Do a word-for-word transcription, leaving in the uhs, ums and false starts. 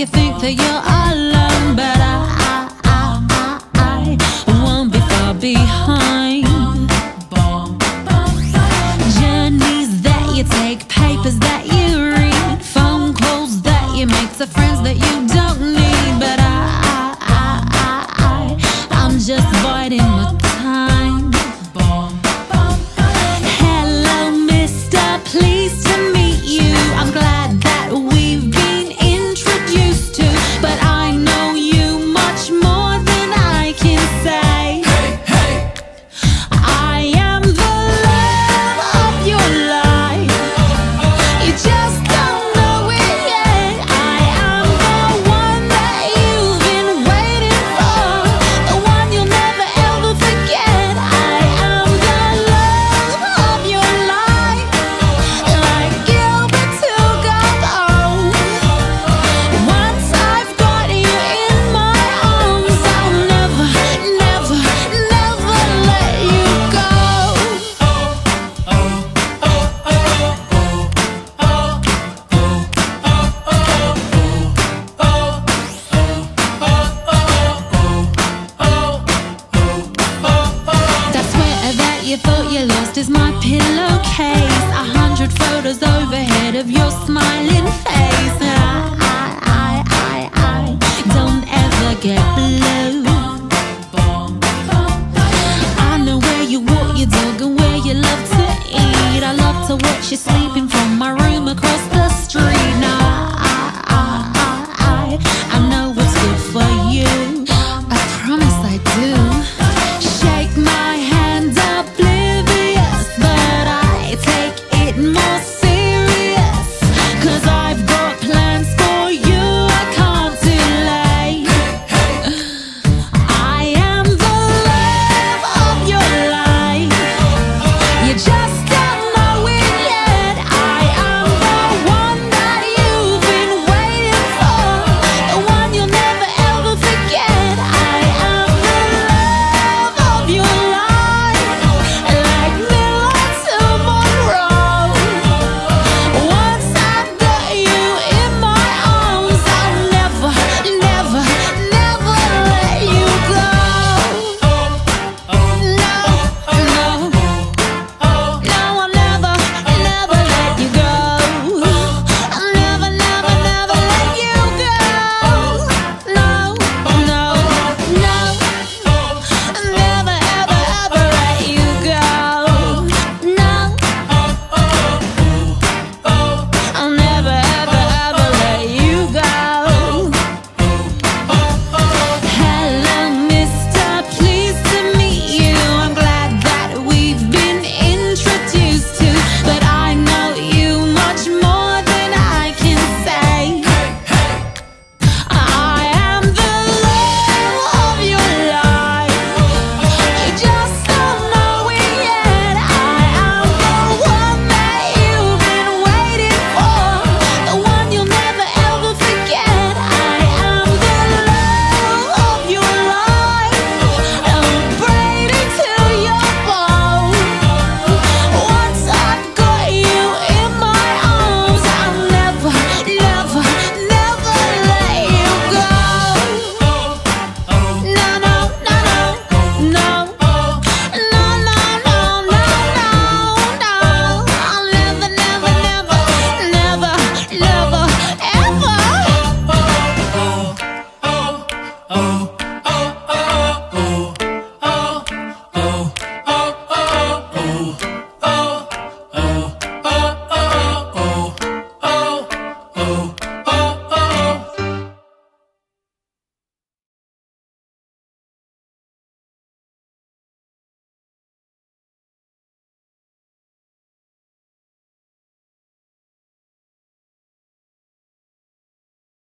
You think that you're alone, but I, I, I, I, I won't be far behind. Journeys that you take, papers that you read, phone calls that you make to friends that you don't need. But I, I, I, I, I I'm just biding my time.